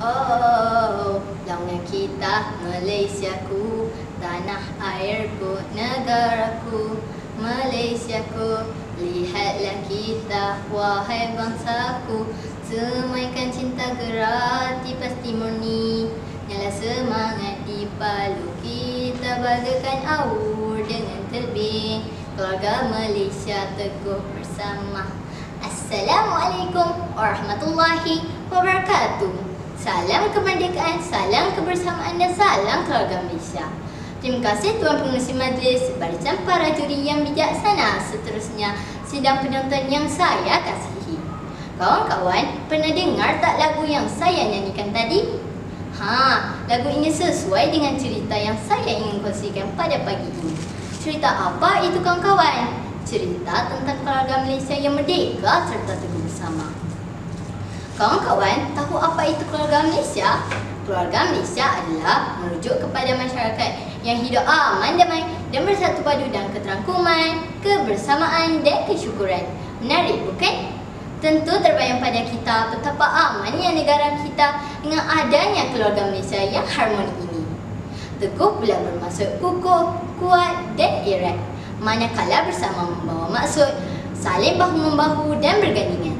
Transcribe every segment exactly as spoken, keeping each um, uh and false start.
Oh, launya kita Malaysiaku, tanah airku, negaraku Malaysiaku. Lihatlah kita, wahai bangsaku, semaikan cinta gerati pasti murni. Nyala semangat di Palu, kita bagaikan aur dengan terbing. Keluarga Malaysia teguh bersama. Assalamualaikum warahmatullahi wabarakatuh. Salam kemerdekaan, salam kebersamaan dan salam keluarga Malaysia. Terima kasih Tuan Pengerusi Majlis barisan para juri yang bijaksana. Seterusnya sidang penonton yang saya kasihi. Kawan-kawan, pernah dengar tak lagu yang saya nyanyikan tadi? Ha, lagu ini sesuai dengan cerita yang saya ingin kongsikan pada pagi ini. Cerita apa itu kawan-kawan? Cerita tentang keluarga Malaysia yang merdeka serta teguh bersama. Kawan-kawan, tahu apa itu keluarga Malaysia? Keluarga Malaysia adalah merujuk kepada masyarakat yang hidup aman, damai dan bersatu padu dalam keterangkuman, kebersamaan dan kesyukuran. Menarik bukan? Tentu terbayang pada kita betapa amannya negara kita dengan adanya keluarga Malaysia yang harmoni ini. Teguh pula bermaksud kukuh, kuat dan erat, manakala bersama membawa maksud saling bahu-membahu dan bergandingan.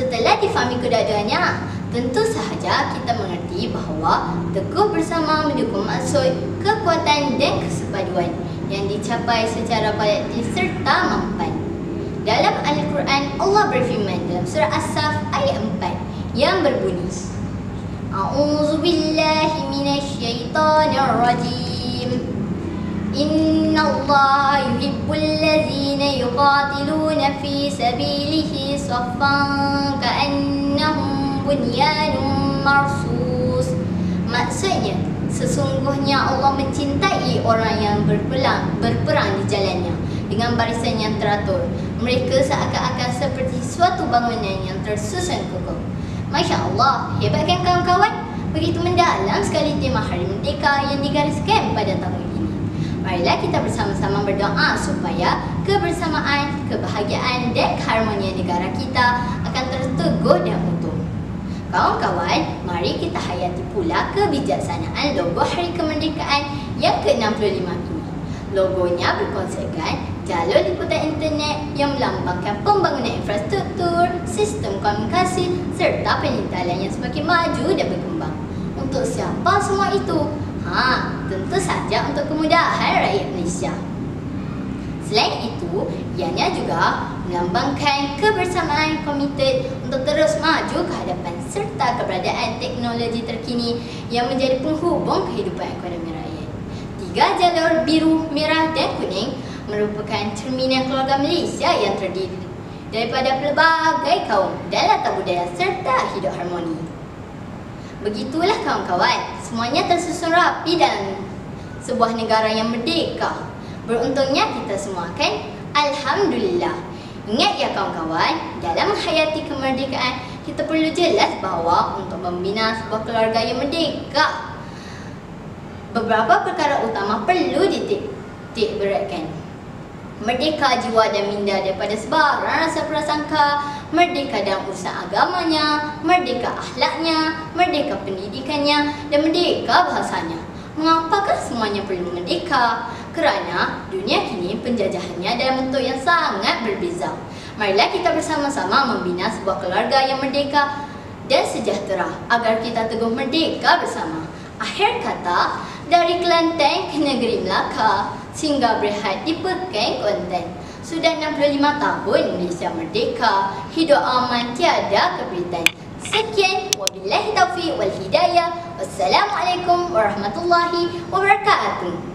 Setelah difahami kedua-duanya, tentu sahaja kita mengerti bahawa teguh bersama mendukung maksud, kekuatan dan kesepaduan yang dicapai secara kolektif serta mampan. Dalam Al-Quran, Allah berfirman dalam surah As-Saf ayat empat yang berbunyi, A'udzu billahi minasyaitonir rajim. Innallaha yuhibbul ladzina yuqatiluna fi sabilihi saffan ka'annahum bunyanun marsus. Maksudnya, sesungguhnya Allah mencintai orang yang berperang, berperang di jalannya dengan barisan yang teratur. Mereka seakan-akan seperti suatu bangunan yang tersusun kokoh. Masya Allah, hebat kan kawan-kawan? Begitu mendalam sekali tema Hari Merdeka yang digariskan pada tahun ini. Marilah kita bersama-sama berdoa supaya kebersamaan, kebahagiaan dan keharmonian negara kita akan terus teguh dan utuh. Kawan-kawan, mari kita hayati pula kebijaksanaan logo Hari Kemerdekaan yang ke enam puluh lima ini. Logonya berkonsepkan jalur liputan internet yang melambangkan pembangunan infrastruktur, sistem komunikasi serta penyintalan yang semakin maju dan berkembang. Untuk siapa semua itu? Ha, tentu saja untuk kemudahan rakyat Malaysia. Selain itu, ianya juga melambangkan kebersamaan komited untuk terus maju ke hadapan serta keberadaan teknologi terkini yang menjadi penghubung kehidupan ekonomi rakyat. Tiga jalur biru, merah dan kuning merupakan cerminan keluarga Malaysia yang terdiri daripada pelbagai kaum dan latar budaya serta hidup harmoni. Begitulah kawan-kawan, semuanya tersusun rapi dalam sebuah negara yang merdeka. Beruntungnya kita semua kan? Alhamdulillah. Ingat ya kawan-kawan, dalam menghayati kemerdekaan, kita perlu jelas bahawa untuk membina sebuah keluarga yang merdeka, beberapa perkara utama perlu dititik beratkan. Merdeka jiwa dan minda daripada sebarang rasa prasangka, merdeka dalam urusan agamanya, merdeka akhlaknya, merdeka pendidikannya dan merdeka bahasanya. Mengapakah semuanya perlu merdeka? Kerana dunia kini penjajahannya dalam bentuk yang sangat berbeza. Marilah kita bersama-sama membina sebuah keluarga yang merdeka dan sejahtera agar kita teguh merdeka bersama. Akhir kata, dari Kelantan ke negeri Melaka, sehingga berehat di Pekan Kuantan. Sudah enam puluh lima tahun Malaysia merdeka, hidup aman tiada keberitan. Sekian, wabillahi taufiq wal hidayah. Wassalamualaikum warahmatullahi wabarakatuh.